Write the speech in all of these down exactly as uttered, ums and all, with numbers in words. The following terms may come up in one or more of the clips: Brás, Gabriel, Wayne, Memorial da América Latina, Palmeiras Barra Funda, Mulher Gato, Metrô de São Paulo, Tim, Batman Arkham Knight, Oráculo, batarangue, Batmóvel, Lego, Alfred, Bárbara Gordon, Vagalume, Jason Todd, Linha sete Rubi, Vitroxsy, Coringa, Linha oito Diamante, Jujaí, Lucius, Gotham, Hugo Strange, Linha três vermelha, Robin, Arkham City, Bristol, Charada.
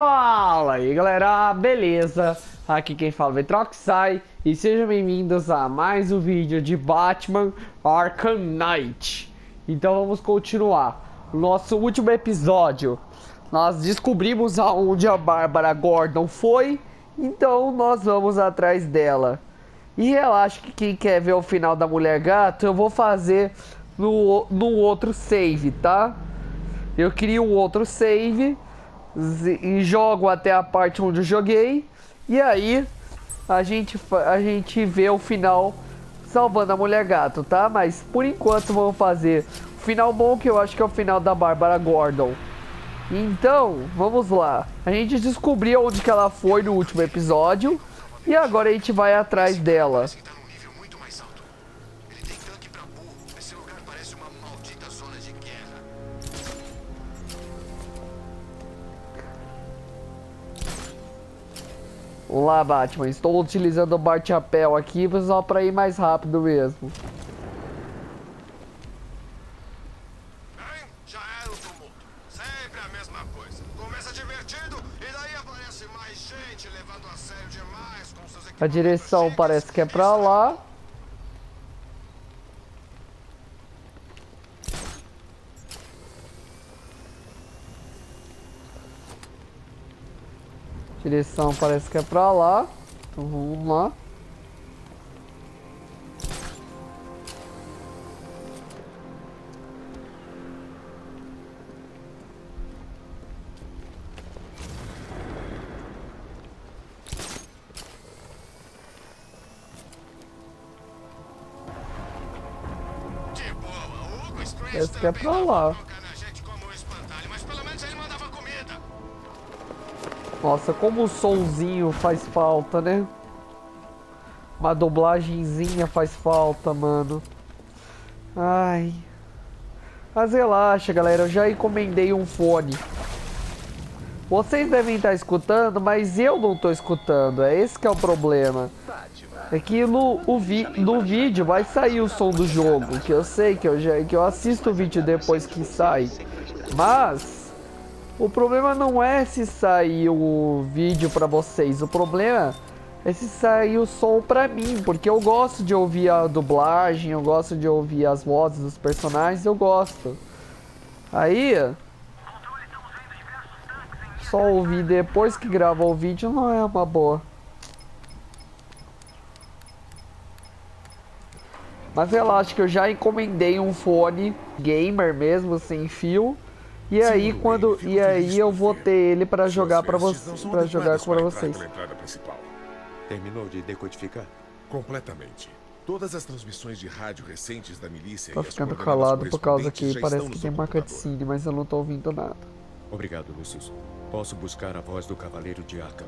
Fala aí galera, beleza? Aqui quem fala é Vitroxsy e sejam bem-vindos a mais um vídeo de Batman Arkham Knight. Então vamos continuar. No nosso último episódio nós descobrimos aonde a Bárbara Gordon foi, então nós vamos atrás dela. E eu acho que quem quer ver o final da Mulher Gato eu vou fazer no, no outro save, tá? Eu queria um outro save e jogo até a parte onde eu joguei, e aí a gente, a gente vê o final salvando a Mulher Gato, tá? Mas por enquanto vamos fazer o final bom, que eu acho que é o final da Bárbara Gordon. Então, vamos lá. A gente descobriu onde que ela foi no último episódio, e agora a gente vai atrás dela. Olá Batman, estou utilizando o bate-chapéu aqui só para ir mais rápido mesmo. Bem, já era o tumulto. Sempre a mesma coisa. Começa divertido e daí aparece mais gente levando a sério demais com seus equipamentos. A direção parece que é para lá. Direção parece que é pra lá. Então vamos lá. De boa, Hugo Strange. Parece que é pra lá. Nossa, como o somzinho faz falta, né? Uma dublagenzinha faz falta, mano. Ai. Mas relaxa, galera. Eu já encomendei um fone. Vocês devem estar escutando, mas eu não tô escutando. É esse que é o problema. É que no, o vi, no vídeo vai sair o som do jogo. Que eu sei, que eu, já, que eu assisto o vídeo depois que sai. Mas... o problema não é se sair o vídeo pra vocês, o problema é se sair o som pra mim, porque eu gosto de ouvir a dublagem, eu gosto de ouvir as vozes dos personagens, eu gosto. Aí, só ouvir depois que gravar o vídeo não é uma boa. Mas relaxa que eu já encomendei um fone gamer mesmo, sem fio. E aí quando e aí eu vou ter ele para jogar para vocês, para jogar com vocês. Terminou de decodificar completamente todas as transmissões de rádio recentes da milícia. Tô ficando calado por causa que parece que tem uma cutscene, mas eu não tô ouvindo nada. Obrigado, Lucius. Posso buscar a voz do Cavaleiro de Arkham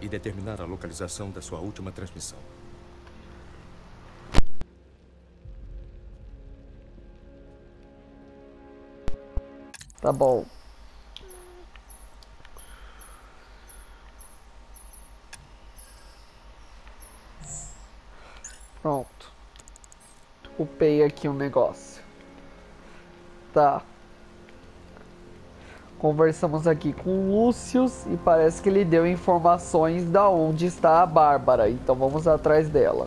e determinar a localização da sua última transmissão. Tá bom. Pronto. Upei aqui um negócio. Tá. Conversamos aqui com o Lucius e parece que ele deu informações da onde está a Bárbara. Então vamos atrás dela.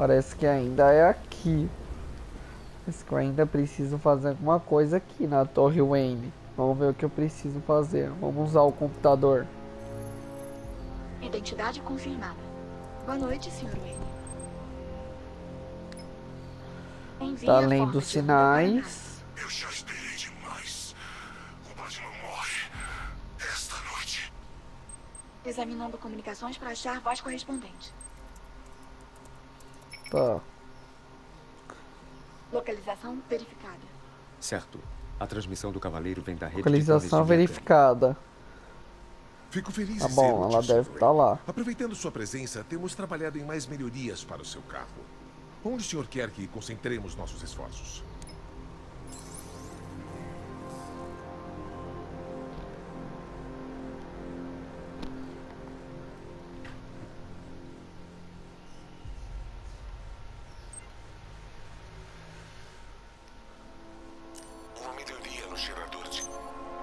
Parece que ainda é aqui. Parece que eu ainda preciso fazer alguma coisa aqui na Torre Wayne. Vamos ver o que eu preciso fazer. Vamos usar o computador. Identidade confirmada. Boa noite, senhor Wayne. Tá lendo sinais. Eu já esperei demais. O Batman morre esta noite. Examinando comunicações para achar voz correspondente. Tá. Localização verificada. Certo. A transmissão do Cavaleiro vem da rede. Localização verificada. Fico feliz. Tá bom, ela deve estar lá. Aproveitando sua presença, temos trabalhado em mais melhorias para o seu carro. Onde o senhor quer que concentremos nossos esforços?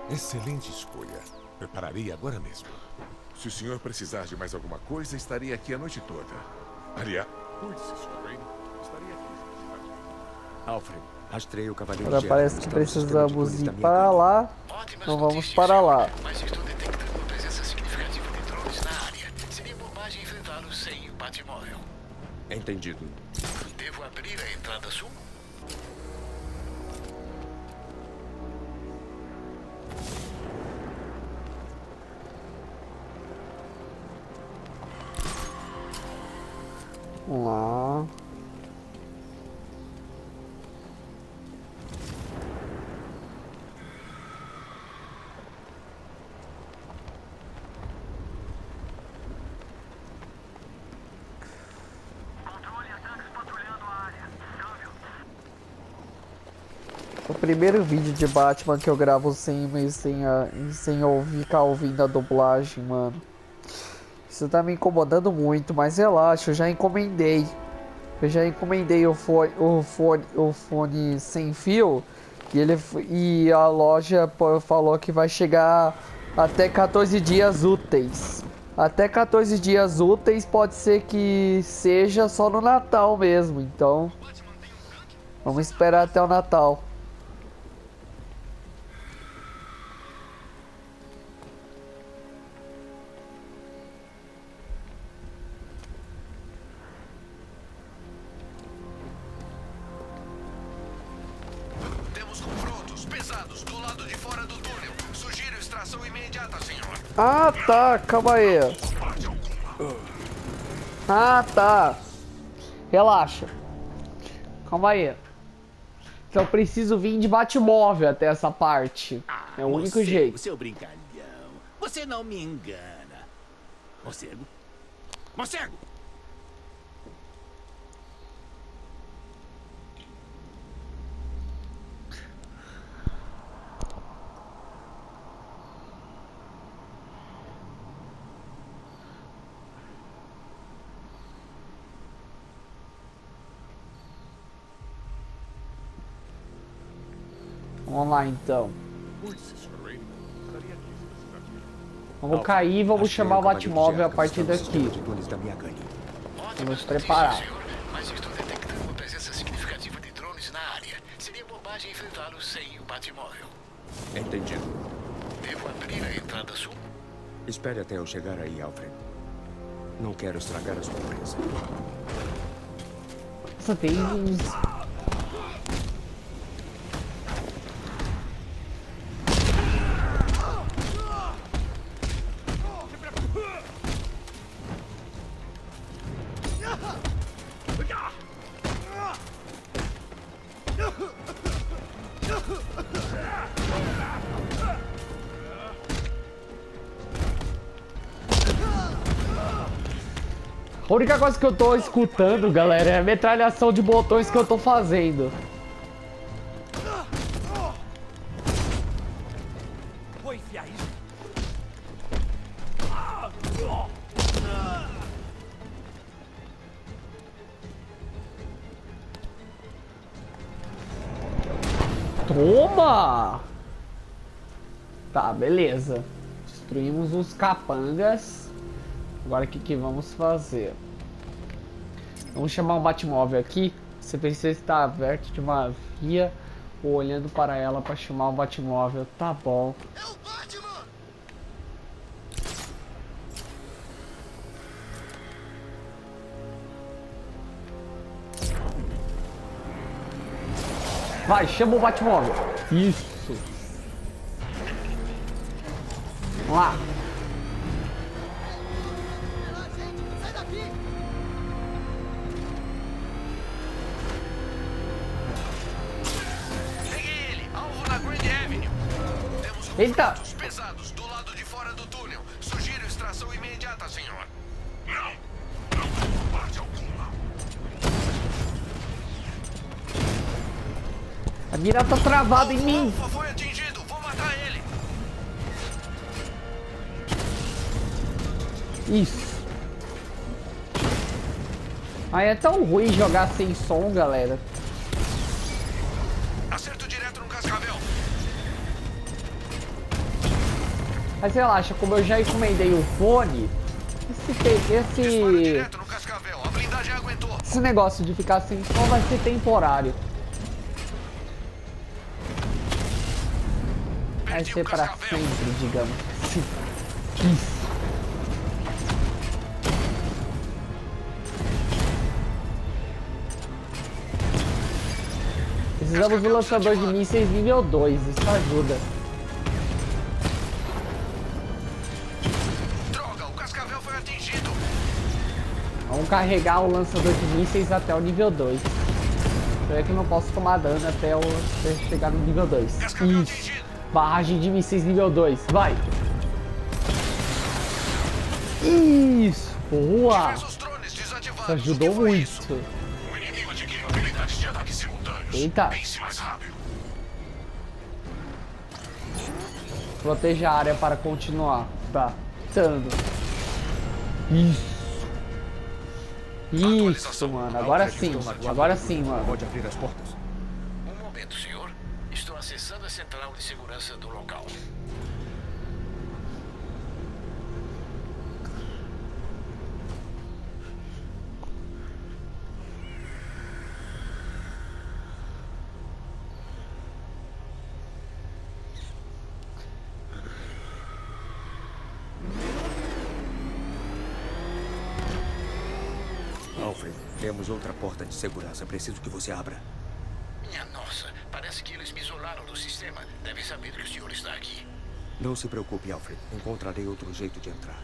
Excelente escolha. Prepararia agora mesmo. Se o senhor precisar de mais alguma coisa, estarei aqui a noite toda. Aliás, cuide-se, senhor Wayne. Estarei aqui. Alfred, rastrei o cavaleiro. Agora parece que precisamos Estamos ir para lá. Ótimas Não vamos notícias, para lá. Mas estou detectando uma presença significativa de drones na área. Seria bobagem enfrentá-los sem o Batmóvel. Entendido. Devo abrir a entrada sul? Vamos lá. Controle, ataques patrulhando a área. Câmbio. O primeiro vídeo de Batman que eu gravo sem sem, sem ouvir, ficar ouvindo a dublagem, mano. Isso tá me incomodando muito, mas relaxa, eu já encomendei. Eu já encomendei o fone, o fone, o fone sem fio. E, ele, e a loja falou que vai chegar até quatorze dias úteis. Até quatorze dias úteis pode ser que seja só no Natal mesmo. Então, vamos esperar até o Natal. Ah tá, calma aí. Ah tá. Relaxa. Calma aí. Então preciso vir de Batmóvel até essa parte. Ah, é o único você, jeito. Seu brincalhão. Você não me engana. Morcego. Morcego. Vamos lá então. Vamos cair e vamos chamar o Batmóvel a partir daqui. Vamos preparar. Mas estou detectando uma presença significativa de drones na área. Seria bobagem enfrentá-los sem o Batmóvel. Entendido. Devo abrir a entrada sul? Espere até eu chegar aí, Alfred. Não quero estragar a surpresa. Só tem uns. A única coisa que eu tô escutando, galera, é a metralhação de botões que eu tô fazendo. Toma! Tá, beleza. Destruímos os capangas. Agora o que, que vamos fazer? Vamos chamar um Batmóvel aqui. Você precisa estar aberto de uma via ou olhando para ela para chamar um Batmóvel. Tá bom. É o Batman! Vai, chama o Batmóvel. Isso. Vamos lá. Eita! Pesados do lado de fora do túnel. Sugiro extração imediata, senhor. Não! Não por parte alguma. A mira tá travada em mim. O alvo foi atingido. Vou matar ele. Isso. Ai, é tão ruim jogar sem som, galera. Acerto direto no cascavel. Mas relaxa, como eu já encomendei o fone, esse, esse, esse negócio de ficar sem som vai ser temporário. Vai ser pra sempre, digamos assim. Isso. Precisamos do lançador de mísseis nível dois, isso ajuda. Droga, o cascavel foi atingido. Vamos carregar o lançador de mísseis até o nível dois. Então é que eu não posso tomar dano até eu chegar no nível dois. Isso. Barragem de mísseis nível dois, vai. Isso, boa. Isso ajudou muito. Eita! Proteja a área para continuar. Tá. Tando. Isso. Isso, mano. Agora sim. Agora sim, mano. Pode abrir as portas. Um momento, senhor. Estou acessando a central de segurança do local. Temos outra porta de segurança. Preciso que você abra. Minha nossa, parece que eles me isolaram do sistema. Devem saber que o senhor está aqui. Não se preocupe, Alfred. Encontrarei outro jeito de entrar.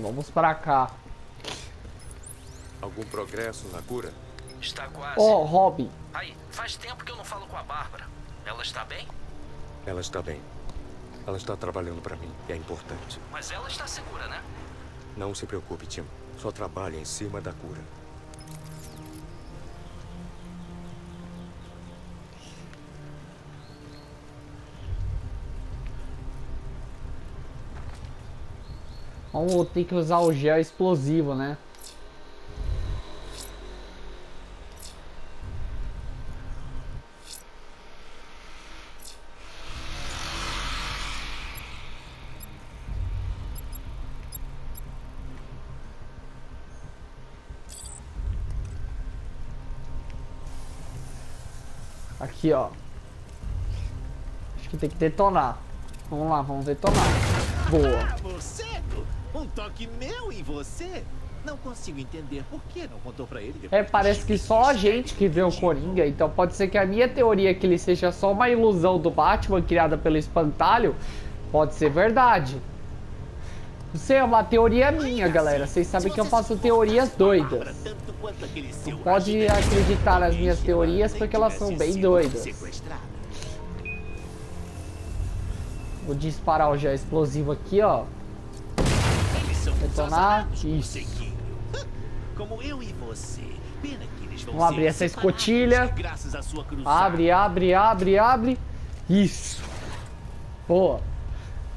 Vamos para cá. Algum progresso na cura? Está quase. Oh, Robin. Aí, faz tempo que eu não falo com a Bárbara. Ela está bem? Ela está bem. Ela está trabalhando para mim, é importante. Mas ela está segura, né? Não se preocupe, Tim. Só trabalha em cima da cura. Vamos ter que usar o gel explosivo, né? Aqui, ó. Acho que tem que detonar. Vamos lá, vamos detonar. Boa. Um toque meu e você? Não consigo entender por que não contou pra ele. É, parece que só a gente que vê o Coringa, então pode ser que a minha teoria que ele seja só uma ilusão do Batman criada pelo Espantalho, pode ser verdade. Não sei, é uma teoria minha, galera. Vocês sabem que eu faço teorias doidas. Não pode acreditar nas minhas teorias porque elas são bem doidas. Vou disparar o gel explosivo aqui, ó. Detonar. Isso. Como eu e você. Pena que eles vão. Vamos abrir essa escotilha. Abre, abre, abre, abre. Isso. Boa.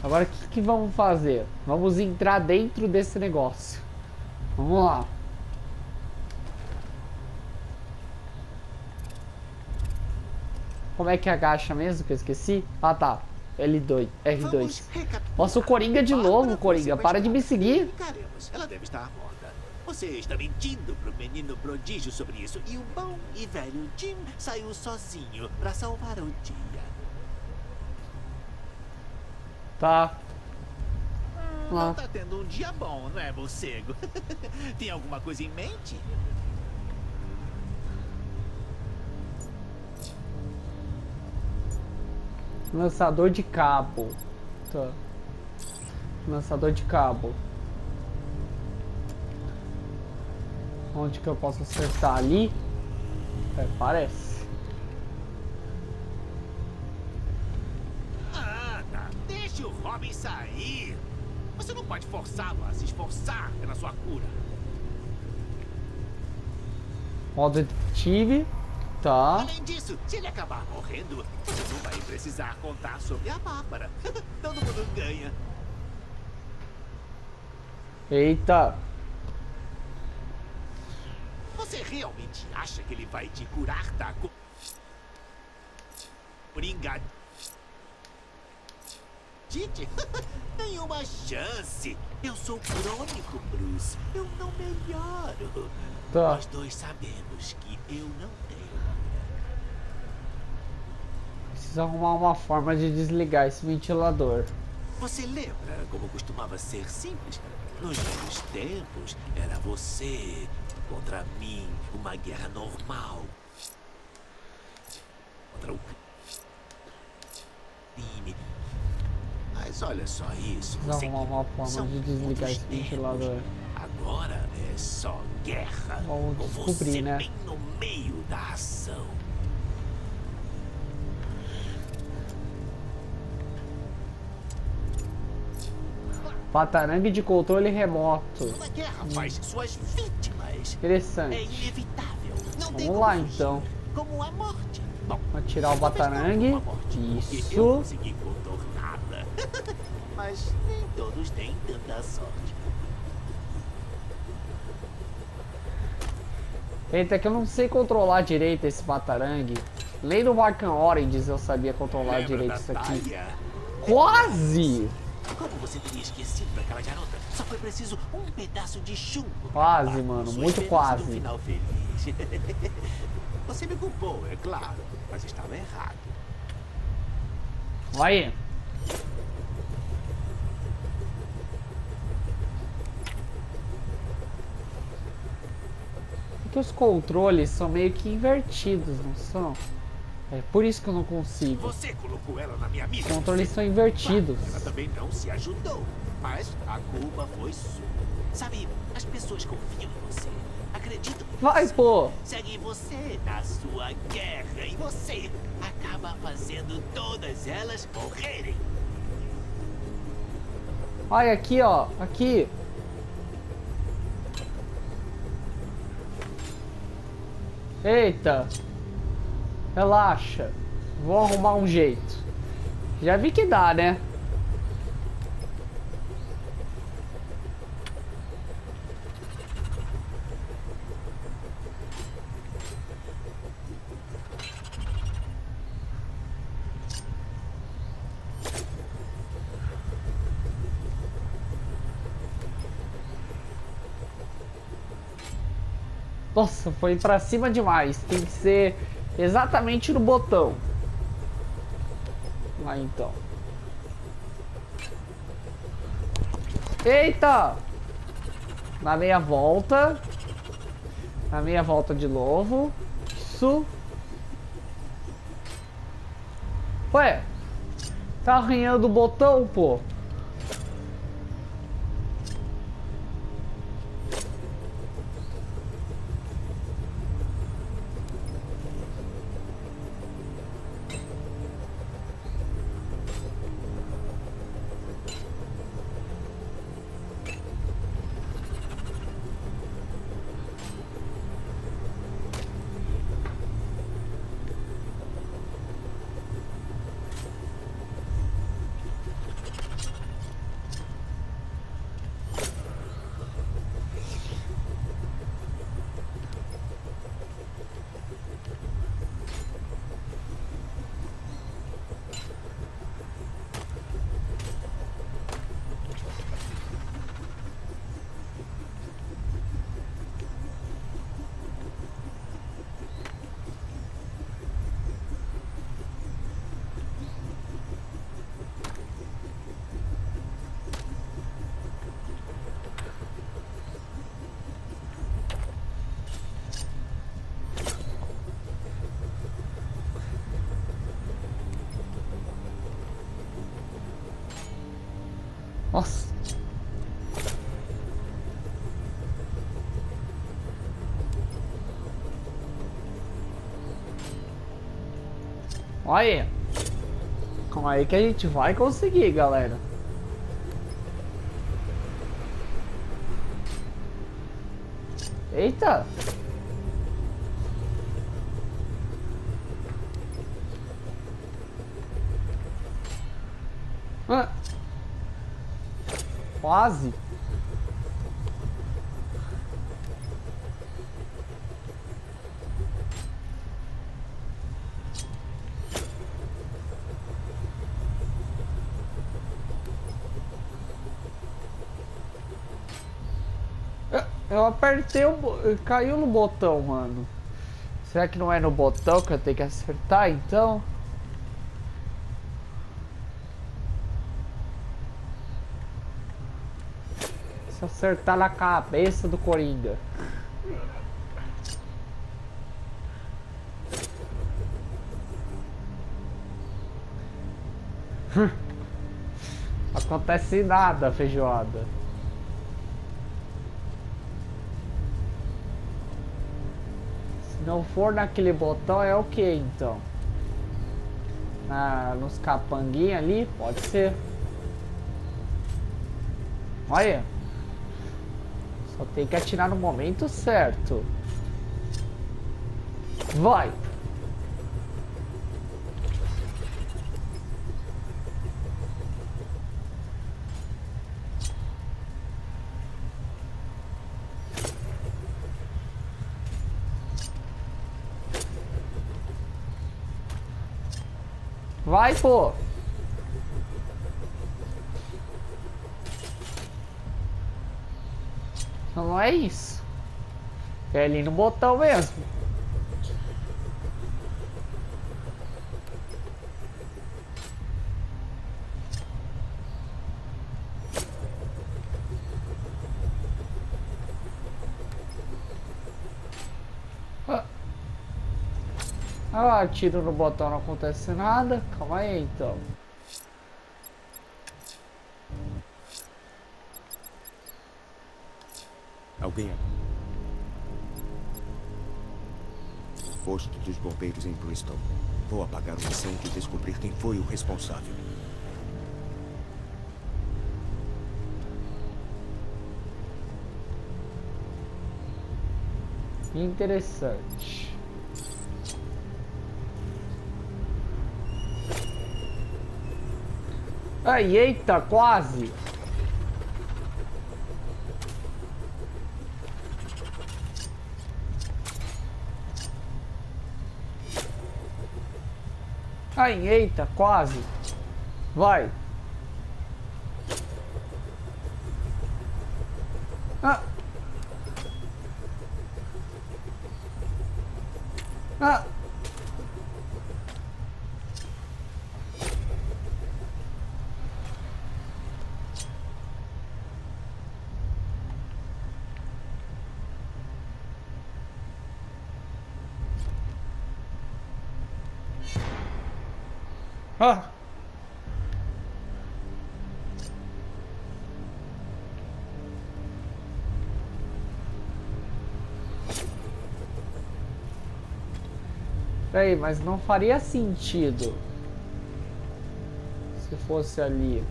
Agora o que, que vamos fazer? Vamos entrar dentro desse negócio. Vamos lá. Como é que agacha mesmo? Que eu esqueci. Ah, tá. L dois, R dois. Nossa, o Coringa de novo, Coringa. Para de me seguir. Ela deve estar à borda. Você está mentindo pro menino prodígio sobre isso. E o bom e velho Tim saiu sozinho para salvar o dia. Tá. Hum, não tá tendo um dia bom, não é, morcego? Tem alguma coisa em mente? Lançador de cabo. Tá. Lançador de cabo. Onde que eu posso acertar ali? É, parece. Ana, deixe o Robin sair. Você não pode forçá-lo a se esforçar pela sua cura. Modo detetive. Tá. Além disso, se ele acabar morrendo, você não vai precisar contar sobre a Bárbara. Todo mundo ganha. Eita. Você realmente acha que ele vai te curar da Coringa? Tite? Nenhuma chance. Eu sou crônico, Bruce. Eu não melhoro. Tá. Nós dois sabemos que eu não tenho. Preciso arrumar uma forma de desligar esse ventilador. Você lembra como costumava ser simples? Nos meus tempos, era você contra mim, uma guerra normal. Contra o crime. Mas olha só isso. Você arrumar uma forma de desligar esse ventilador. Agora é só guerra. Vamos descobrir, você, né? Bem no meio da ação. Patarangue de controle remoto. Uma guerra faz suas vítimas. Interessante. É inevitável. Não Vamos lá como então. Como a morte. Bom, vou tirar o batarangue. Morte, isso. Eu não consegui contornar nada. Mas nem todos têm tanta sorte. Eita, que eu não sei controlar direito esse batarangue. Lei do Arkham Origins eu sabia controlar Lembra direito isso aqui. Quase! Como você teria esquecido daquela garota? Só foi preciso um pedaço de chumbo. Quase, ah, mano, muito quase. Do final feliz. Você me culpou, é claro, mas estava errado. Vai. Porque os controles são meio que invertidos, não são? É por isso que eu não consigo. Você colocou ela na minha mira. Os controles são invertidos. Ela também não se ajudou, mas a culpa foi sua. Sabe, as pessoas confiam em você. Acreditam em Vai, você. pô. Seguem você na sua guerra e você acaba fazendo todas elas morrerem. Olha aqui, ó. Aqui. Eita. Relaxa, vou arrumar um jeito. Já vi que dá, né? Nossa, foi pra cima demais. Tem que ser... exatamente no botão. Lá então. Eita! Na meia volta. Na meia volta de novo. Isso. Ué. Tá arranhando o botão, pô. Nossa. Olha aí. Calma aí que a gente vai conseguir, galera. Eita! Ah. Quase! Eu apertei o... caiu no botão, mano. Será que não é no botão que eu tenho que acertar, então? Se acertar na cabeça do Coringa. Acontece nada, feijoada. Não for naquele botão é o que então? Ah, nos capanguinhos ali? Pode ser. Olha. Só tem que atirar no momento certo. Vai! Vai, pô! Então não é isso. É ali no botão mesmo. Ah, tiro no botão, não acontece nada. Calma aí, então. Alguém? Posto dos bombeiros em Bristol. Vou apagar o incêndio e descobrir quem foi o responsável. Interessante. Ai, eita, quase! Ai, eita, quase! Vai! Ah! Ah! Ah. Peraí, mas não faria sentido se fosse ali.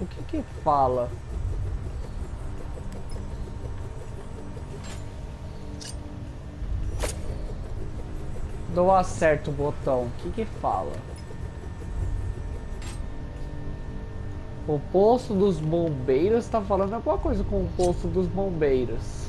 O que que fala? Não acerto o botão. O que que fala? O posto dos bombeiros tá falando alguma coisa com o posto dos bombeiros.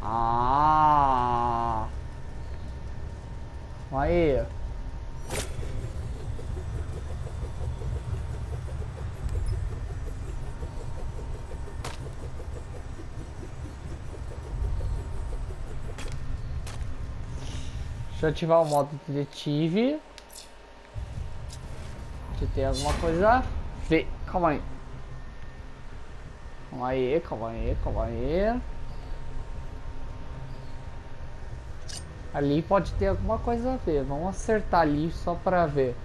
Ah! Aí! Deixa eu ativar o modo detetive. Deixa eu ter alguma coisa. Vê, calma aí. Calma aí, calma aí, calma aí. Ali pode ter alguma coisa a ver. Vamos acertar ali só pra ver.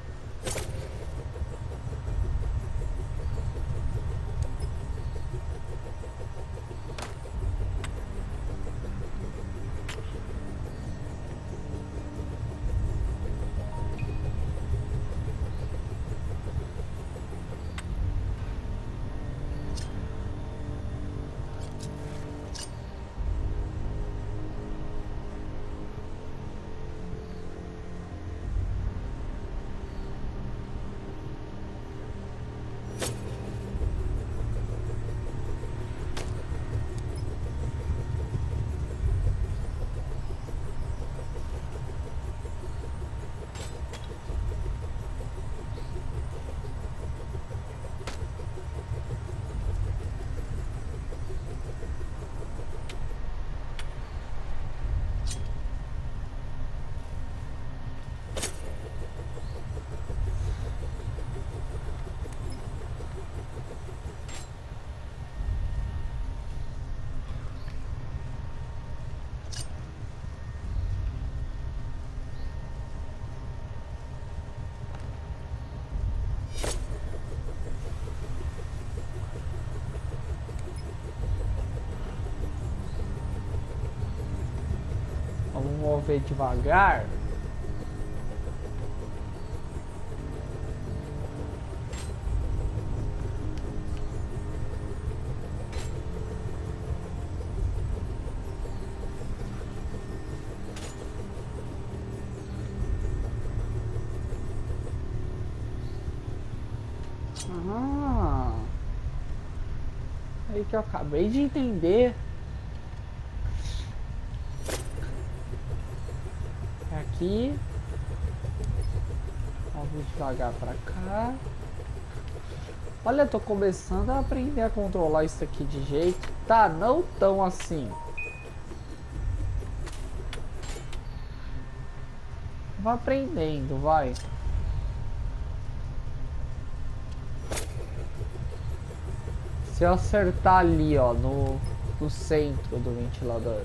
Mover devagar. Ah, aí que eu acabei de entender. Aqui, vamos devagar pra cá. Olha, tô começando a aprender a controlar isso aqui de jeito. Tá, não tão assim. Vai aprendendo, vai. Se eu acertar ali, ó, no, no centro do ventilador.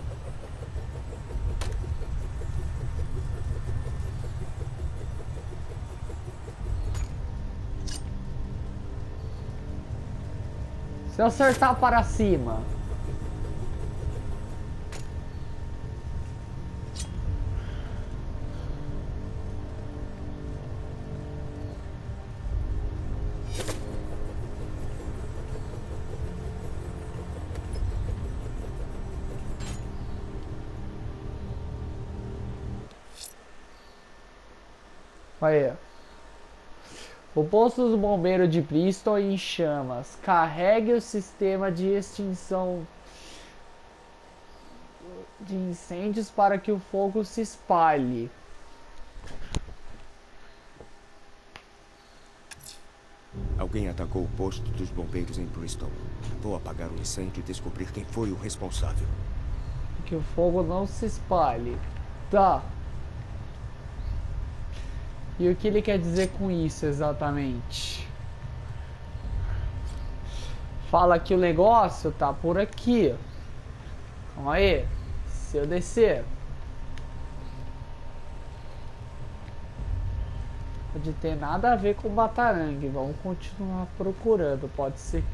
Se eu acertar para cima. Aí. O posto do bombeiro de Bristol em chamas. Carregue o sistema de extinção de incêndios para que o fogo se espalhe. Alguém atacou o posto dos bombeiros em Bristol. Vou apagar o incêndio e descobrir quem foi o responsável. Que o fogo não se espalhe. Tá. E o que ele quer dizer com isso exatamente? Fala que o negócio tá por aqui. Calma aí. Se eu descer. Pode ter nada a ver com o batarangue. Vamos continuar procurando. Pode ser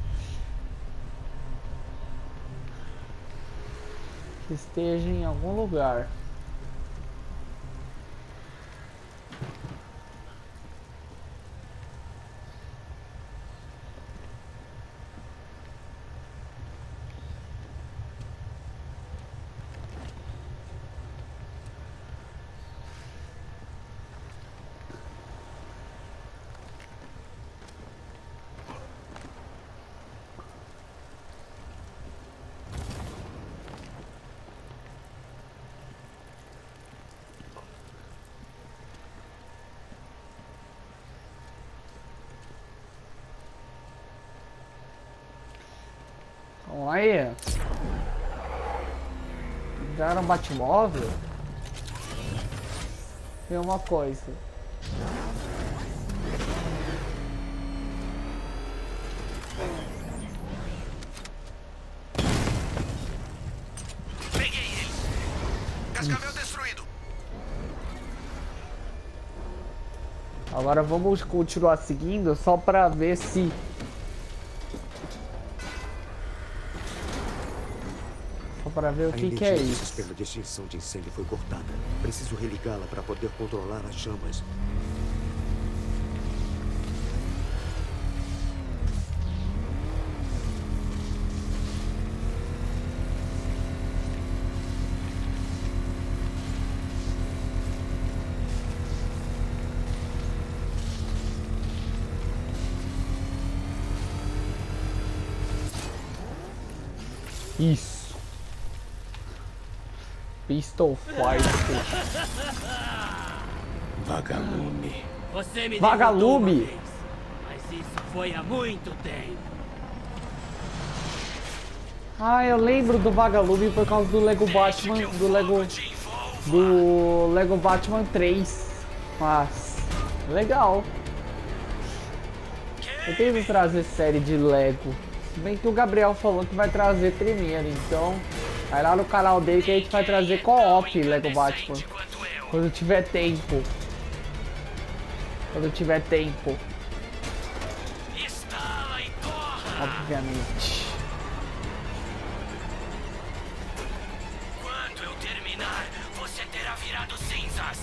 que esteja em algum lugar. Olha! Viraram um Batmóvel? Tem uma coisa. Peguei ele! Cascavel destruído! Agora vamos continuar seguindo só pra ver se... para ver o que, que é isso. A sistema de extinção de incêndio foi cortada. Preciso religá-la para poder controlar as chamas. Isso. Bristol Fight. Vagalume. Você me Vagalume. Vez, mas isso foi há muito tempo. Ah, eu lembro do Vagalume por causa do Lego Batman, do Lego do Lego Batman três. Mas legal. Eu tento trazer série de Lego. Se bem que o Gabriel falou que vai trazer primeiro, então vai lá no canal dele que a gente vai trazer co-op Lego Batman. Quando tiver tempo. Quando tiver tempo. Obviamente. Quando eu terminar, você terá virado cinzas.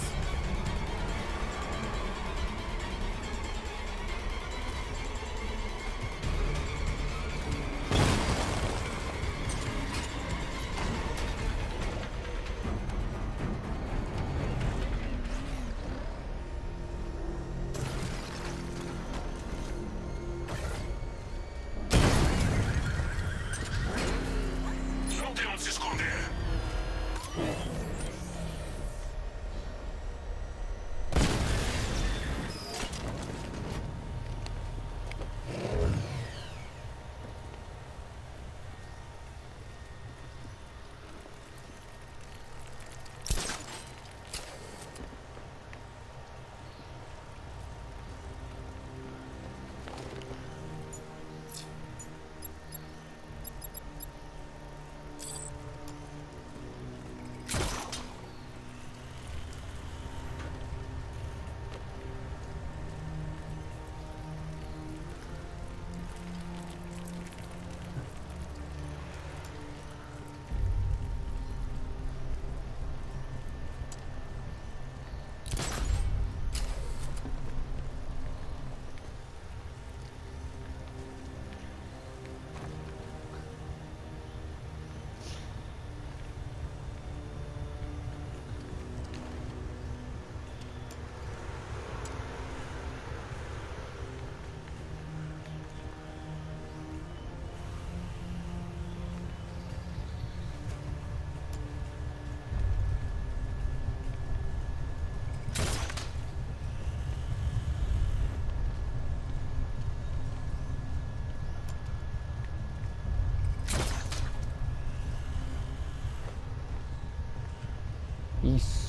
Isso.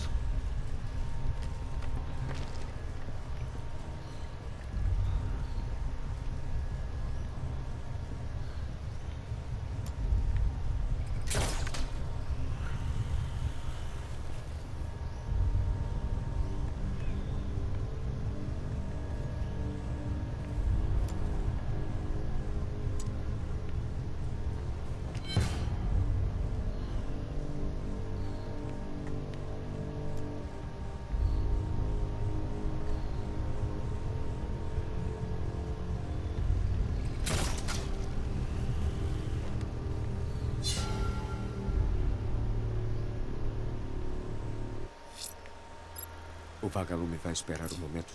O Vagalume vai esperar o momento.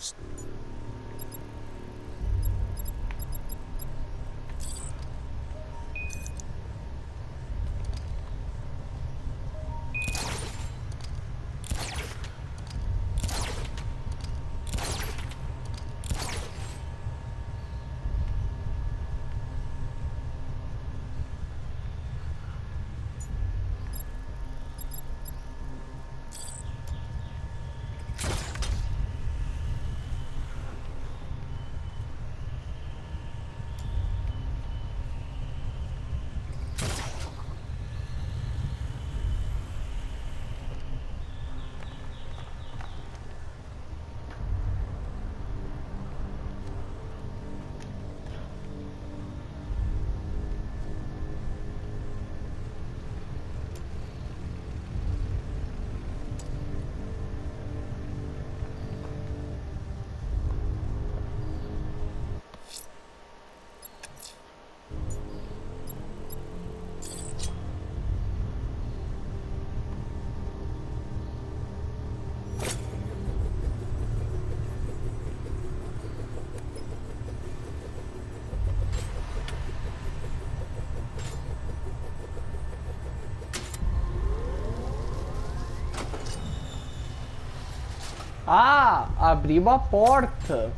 Ah, abriu a porta.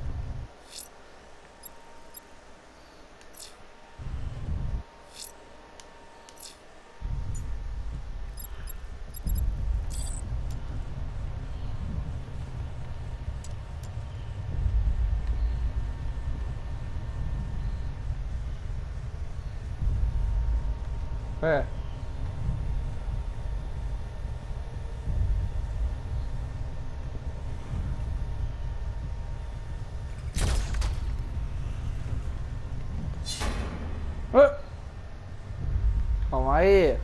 É. Ah. Calma aí.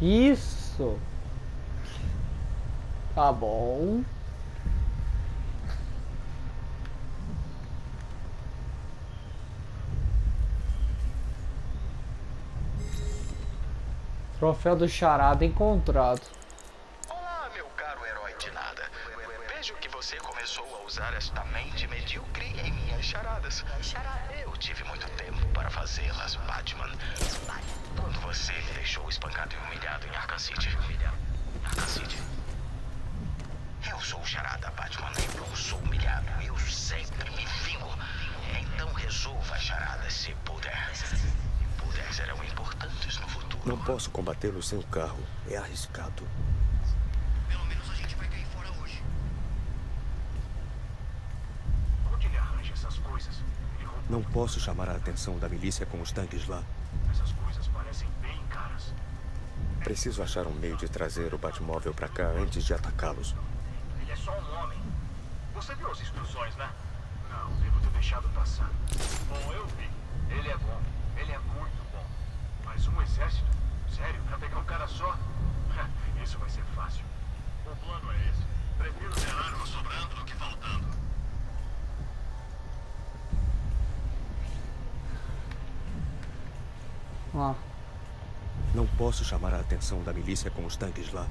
Isso. Tá bom. Troféu do Charada encontrado. Olá, meu caro herói de nada. Vejo que você começou a usar esta mente medíocre em minhas charadas. Eu tive muito tempo para fazê-las, Batman. Quando você me deixou espancado e humilhado em Arkham City. Arkham City. Eu sou o Charada, Batman. Eu sou humilhado. Eu sempre me vingo. Então resolva as charadas se puder. Serão importantes no futuro. Não posso combatê-lo sem o carro. É arriscado. Pelo menos a gente vai cair fora hoje. Onde ele arranja essas coisas? Não posso chamar a atenção da milícia com os tanques lá. Essas coisas parecem bem caras. Preciso achar um meio de trazer o Batmóvel pra cá antes de atacá-los. Ele é só um homem. Você viu as instruções, né? Não, devo ter deixado passar. Bom, eu vi. Ele é bom. Ele é muito. Mas um exército? Sério? Pra pegar um cara só? Isso vai ser fácil. O plano é esse. Prefiro ter armas sobrando do que faltando. Ah. Não posso chamar a atenção da milícia com os tanques lá.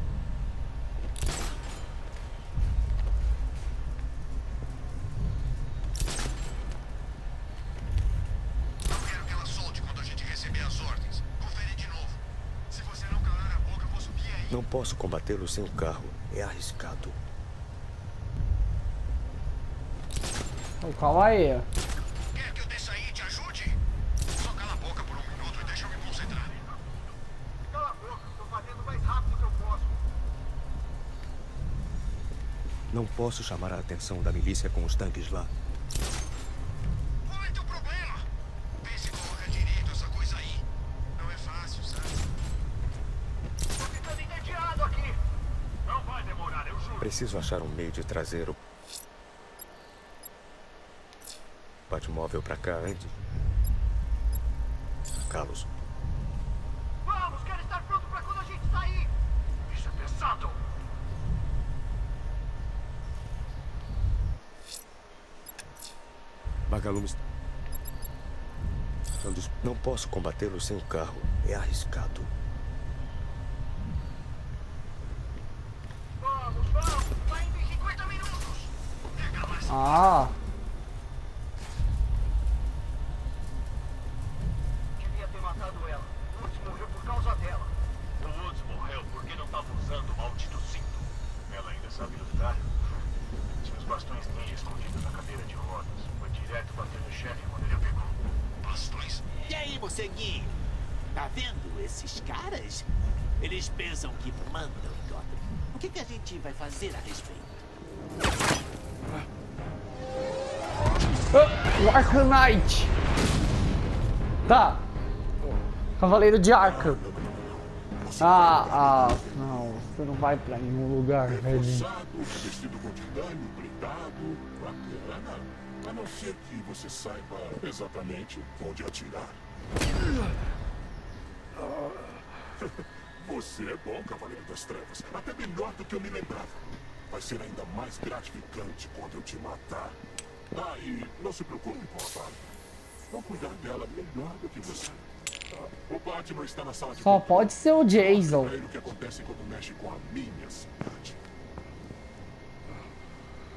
Não posso combatê-lo sem o carro. É arriscado. Oh, calma aí. Quer que eu desça aí e te ajude? Só cala a boca por um minuto e deixa eu me concentrar. Cala a boca, estou fazendo o mais rápido que eu posso. Não posso chamar a atenção da milícia com os tanques lá. Preciso achar um meio de trazer o Batmóvel pra cá antes. Carlos. Vamos, quero estar pronto pra quando a gente sair. Isso é pesado. Vagalume. Não posso combatê-lo sem o carro. É arriscado. Ah! Queria ter matado ela. O Lutz morreu por causa dela. O Lutz morreu porque não estava usando o maldito cinto. Ela ainda sabe lutar. Tinha os bastões ninja escondidos na cadeira de rodas. Foi direto bater no chefe quando ele pegou. Bastões? E aí, moceguinho? Tá vendo esses caras? Eles pensam que mandam em Gotham. O que, que a gente vai fazer a respeito? O Arkham Knight. Tá. Cavaleiro de Arkham. Ah, ah, não. Você não vai pra nenhum lugar, velho. Vestido com titânio, blindado, bacana. A não ser que você saiba exatamente onde atirar. Você é bom, Cavaleiro das Trevas. Até melhor do que eu me lembrava. Vai ser ainda mais gratificante quando eu te matar. Ah, e não se preocupe com a Bárbara. Vou cuidar dela melhor do que você. Ah, o Batman está na sala de... Só pode ser o Jason. É o que acontece quando mexe com a minha cidade.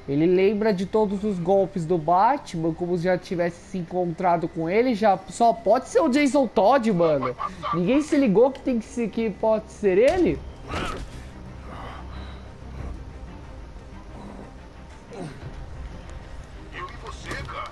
Ele lembra de todos os golpes do Batman, como se já tivesse se encontrado com ele. Já só pode ser o Jason Todd, mano. Ninguém se ligou que, tem que, ser, que pode ser ele? Eu e você, cara.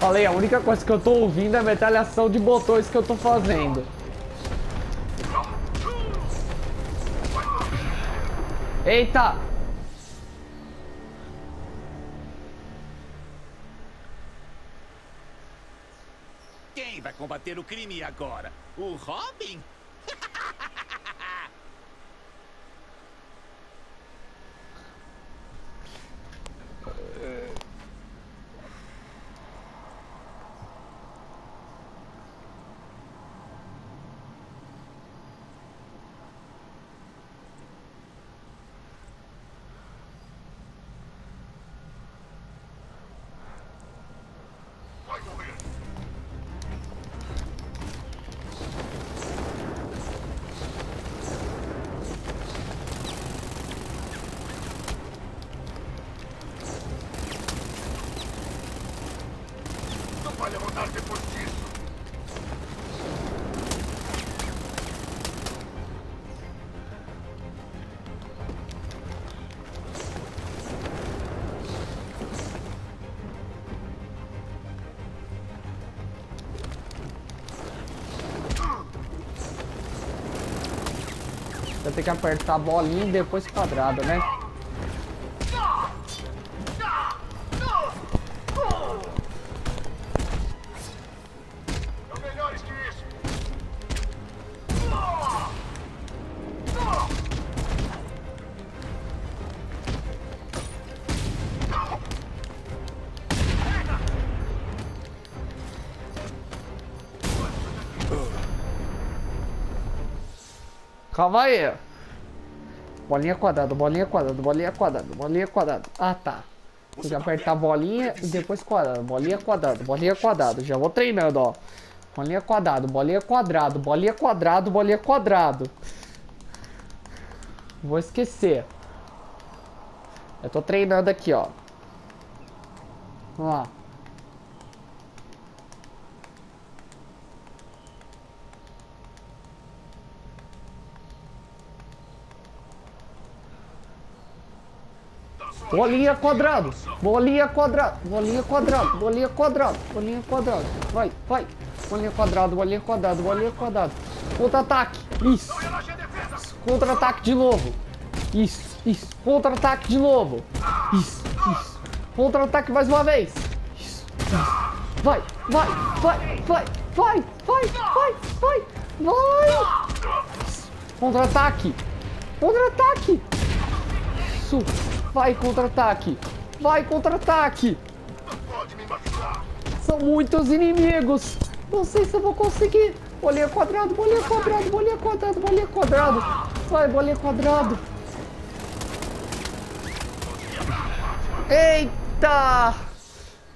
Falei, a única coisa que eu tô ouvindo é a metralhação de botões que eu tô fazendo. Eita! Quem vai combater o crime agora? O Robin? Tem que apertar a bolinha e depois quadrado, né? Calma aí. Bolinha quadrada, bolinha quadrada, bolinha quadrada, bolinha quadrada. Ah, tá. Vou apertar a bolinha e depois quadrado, bolinha quadrada, bolinha quadrada. Já vou treinando, ó. Bolinha quadrada, bolinha quadrada, bolinha quadrada, bolinha quadrado. Vou esquecer. Eu tô treinando aqui, ó. Vamos lá. Bolinha quadrado, bolinha quadrado, bolinha quadrado, bolinha quadrado, bolinha quadrado, vai, vai, bolinha quadrado, bolinha quadrado, bolinha quadrado, contra-ataque, isso, contra-ataque de novo, isso, isso, contra-ataque de novo, isso, isso, contra-ataque mais uma vez, isso, isso, vai, vai, vai, vai, vai, vai, vai, vai, vai, contra-ataque, contra-ataque, isso. Vai contra-ataque! Vai contra-ataque! São muitos inimigos! Não sei se eu vou conseguir! Bolinha quadrado, bolinha quadrado, bolinha quadrado, bolinha quadrado! Vai, bolinha quadrado! Eita!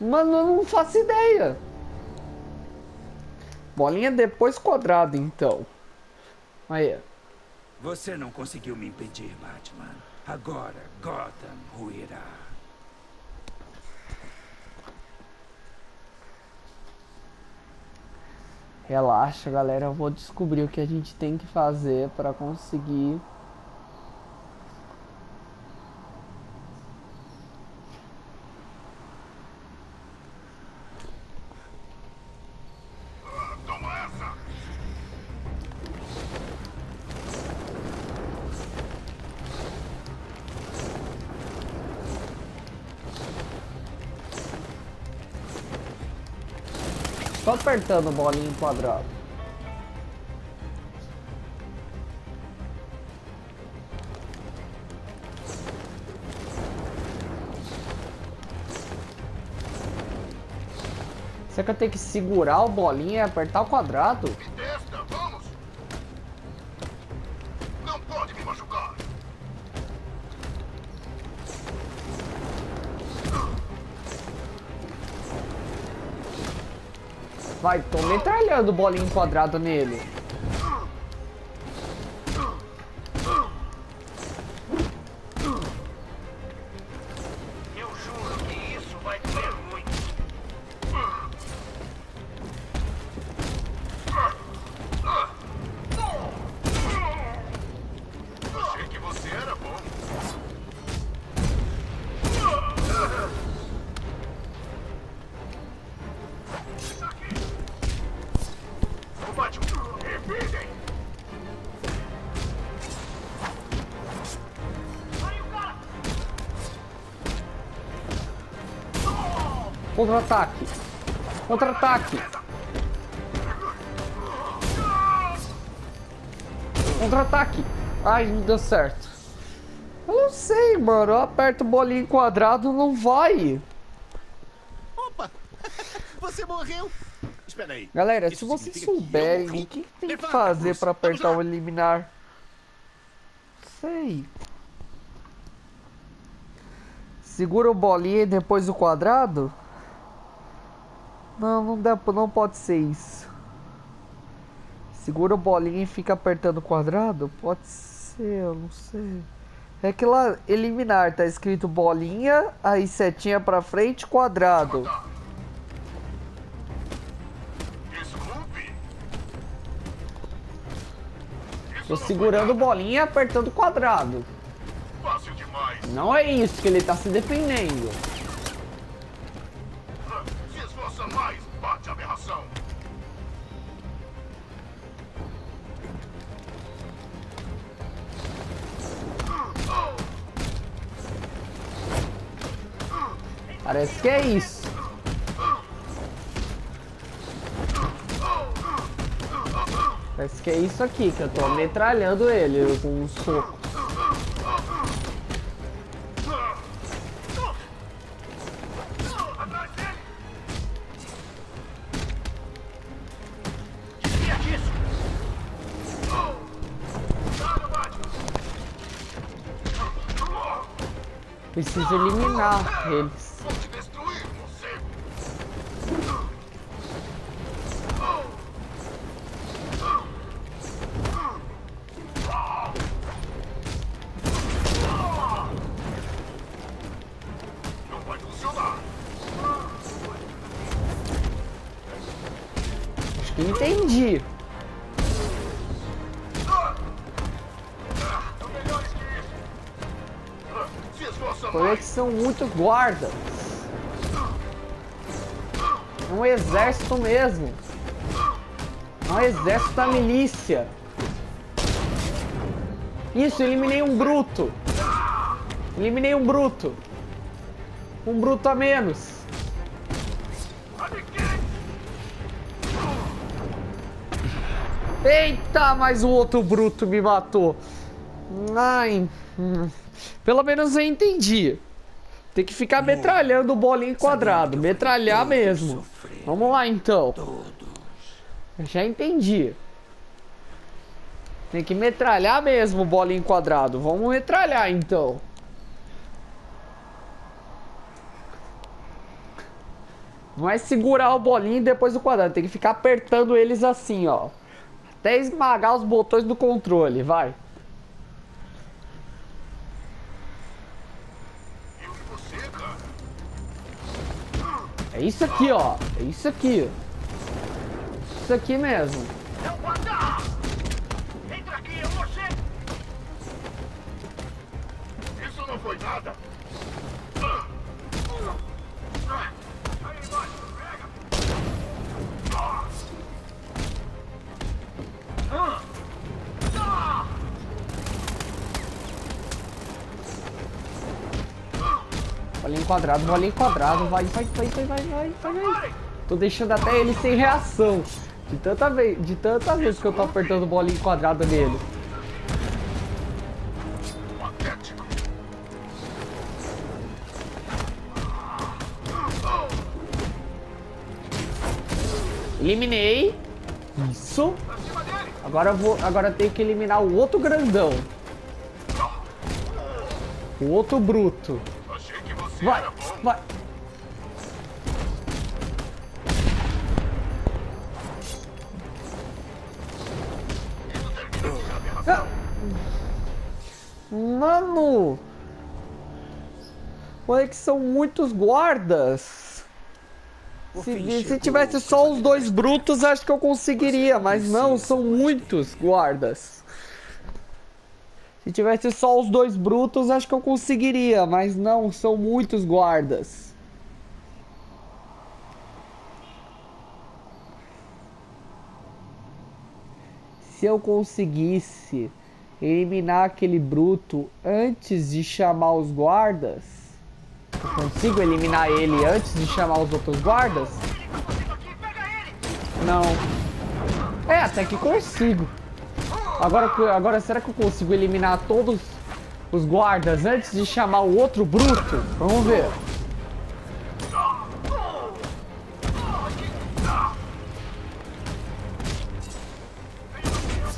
Mano, eu não faço ideia! Bolinha depois quadrado, então. Aí. Você não conseguiu me impedir, Batman. Agora, Gotham ruirá. Relaxa, galera. Eu vou descobrir o que a gente tem que fazer para conseguir Só apertando o bolinho quadrado. Será que eu tenho que segurar o bolinho e apertar o quadrado? Vai, tô metralhando o bolinho quadrado nele. Eu juro que isso vai ser ruim. Achei que você era bom. Contra-ataque. Contra-ataque. Contra-ataque. Ai, não deu certo. Eu não sei, mano. Eu aperto o bolinho quadrado, não vai. Opa! Você morreu. Espera aí. Galera, isso se vocês souberem o que tem que fazer para apertar o eliminar. Sei. Segura o bolinho e depois o quadrado. Não, não dá, não pode ser isso. Segura o bolinho e fica apertando o quadrado? Pode ser, eu não sei. É que lá, eliminar, tá escrito bolinha, aí setinha pra frente, quadrado. Tô segurando bolinha e apertando quadrado. Não é isso que ele tá se defendendo. Parece que é isso. Parece que é isso aqui, que eu tô metralhando ele com um soco. Preciso eliminar eles. Entendi. Por que são muito guardas. Um exército mesmo. Um exército da milícia. Isso, eliminei um bruto. Eliminei um bruto. Um bruto a menos. Eita, mas o outro bruto me matou. Ai, hum. Pelo menos eu entendi. Tem que ficar metralhando o bolinho quadrado. Metralhar mesmo. Vamos lá, então. Eu já entendi. Tem que metralhar mesmo o bolinho quadrado. Vamos metralhar, então. Não é segurar o bolinho e depois o quadrado. Tem que ficar apertando eles assim, ó. Até esmagar os botões do controle, vai. É isso aqui, ó. É isso aqui. Isso aqui mesmo. Entra aqui, eu vou ser. Isso não foi nada. Bolinho quadrado, bolinho quadrado, vai, vai, vai, vai, vai, vai, vai. Tô deixando até ele sem reação. De tanta vez, de tanta vez que eu tô apertando bolinha quadrada nele. Eliminei. Isso. Agora eu vou, agora eu tenho que eliminar o outro grandão. O outro bruto. Vai, vai. Ah. Mano. Olha que são muitos guardas. Se, se tivesse só os dois brutos, acho que eu conseguiria. Mas não, são muitos guardas. Se tivesse só os dois brutos, acho que eu conseguiria. Mas não, são muitos guardas. Se eu conseguisse eliminar aquele bruto antes de chamar os guardas... Eu consigo eliminar ele antes de chamar os outros guardas? Não. É, até que consigo. Agora, agora será que eu consigo eliminar todos os guardas antes de chamar o outro bruto? Vamos ver.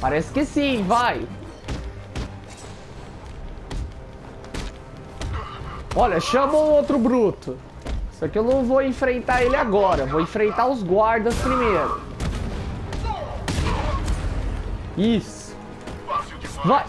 Parece que sim, vai. Olha, chama o outro bruto. Só que eu não vou enfrentar ele agora. Vou enfrentar os guardas primeiro. Isso. Vai.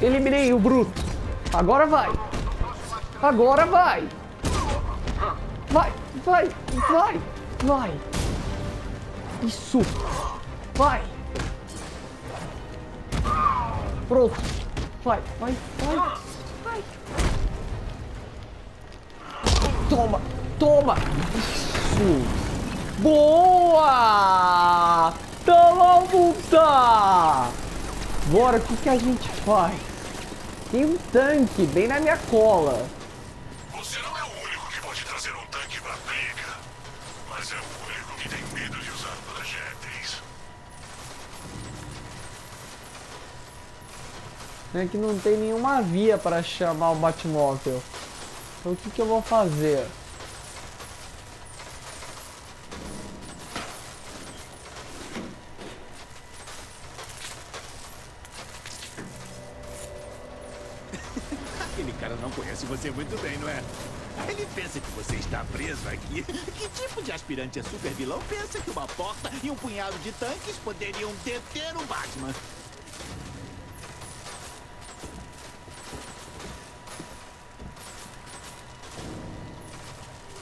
Eliminei o bruto. Agora vai. Agora vai. Vai, vai, vai, vai. Isso. Vai. Pronto. Vai, vai, vai, vai. Toma, toma. Isso. Boa. Toma, multa. Agora o que, que a gente faz? Tem um tanque bem na minha cola. Você não é o único que pode trazer um tanque pra briga, mas é o único que tem medo de usar projéteis. É que não tem nenhuma via para chamar o Batmóvel. Então o que, que eu vou fazer? Você muito bem, não é? Ele pensa que você está preso aqui. Que tipo de aspirante a super vilão pensa que uma porta e um punhado de tanques poderiam deter o Batman?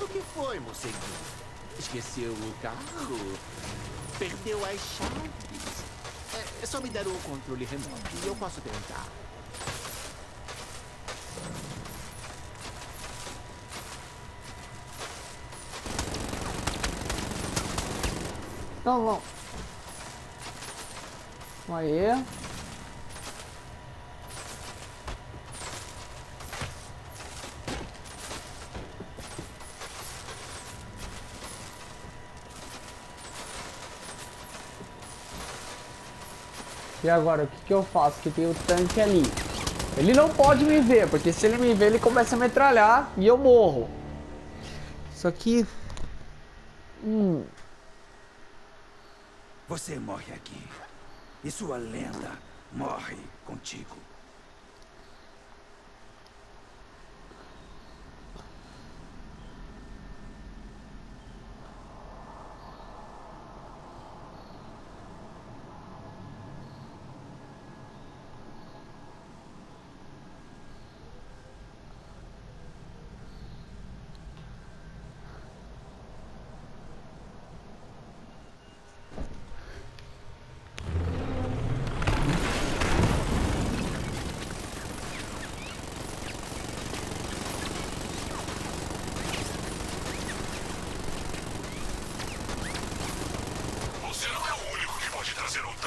O que foi, mocinho? Esqueceu o carro? Perdeu as chaves? É, só me deram o controle remoto e eu posso tentar. Não, não. Aí. E agora, o que, que eu faço? Que tem o tanque ali. Ele não pode me ver, porque se ele me ver, ele começa a metralhar e eu morro. Isso aqui... Hum... Você morre aqui, e sua lenda morre contigo.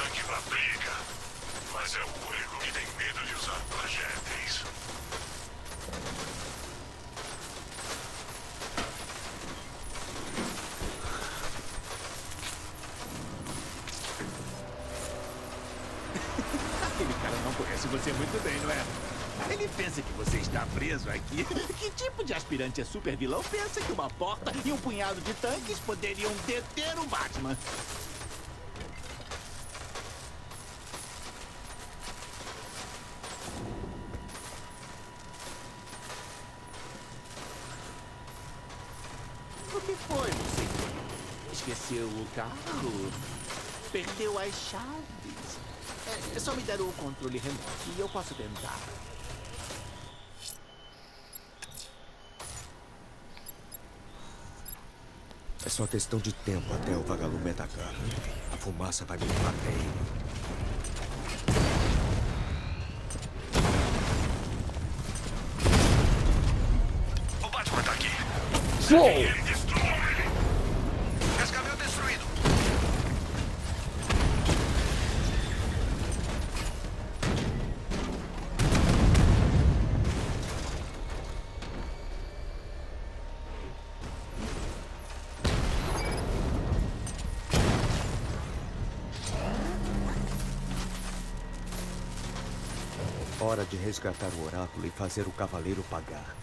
tanque pra briga, mas é o único que tem medo de usar projéteis. Aquele cara não conhece você muito bem, não é? Ele pensa que você está preso aqui. Que tipo de aspirante a super vilão pensa que uma porta e um punhado de tanques poderiam deter o Batman? O que foi, você? Esqueceu o carro? Perdeu as chaves? É, só me dar o controle remoto e eu posso tentar. É só questão de tempo até o Vagalume atacar. A fumaça vai me levar até ele. O Batman tá aqui. Uou. Ele destruiu ele. Resgatou destruído. Hora de resgatar o oráculo e fazer o cavaleiro pagar.